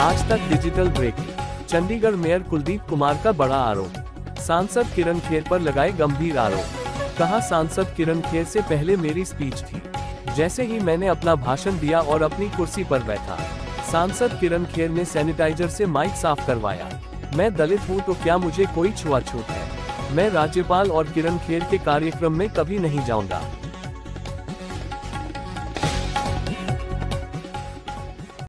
आज Tak digital break. Chandigarh mayor Kuldeep Kumar का बड़ा आरोप, सांसद किरण खेर पर लगाए गंभीर आरोप। कहा, सांसद किरण खेर से पहले मेरी स्पीच थी, जैसे ही मैंने अपना भाषण दिया और अपनी कुर्सी पर बैठा, सांसद किरण खेर ने सैनिटाइजर से माइक साफ करवाया। मैं दलित हूँ तो क्या मुझे कोई छुआछूत है? मैं राज्यपाल और किरण खेर के कार्यक्रम में कभी नहीं जाऊँगा।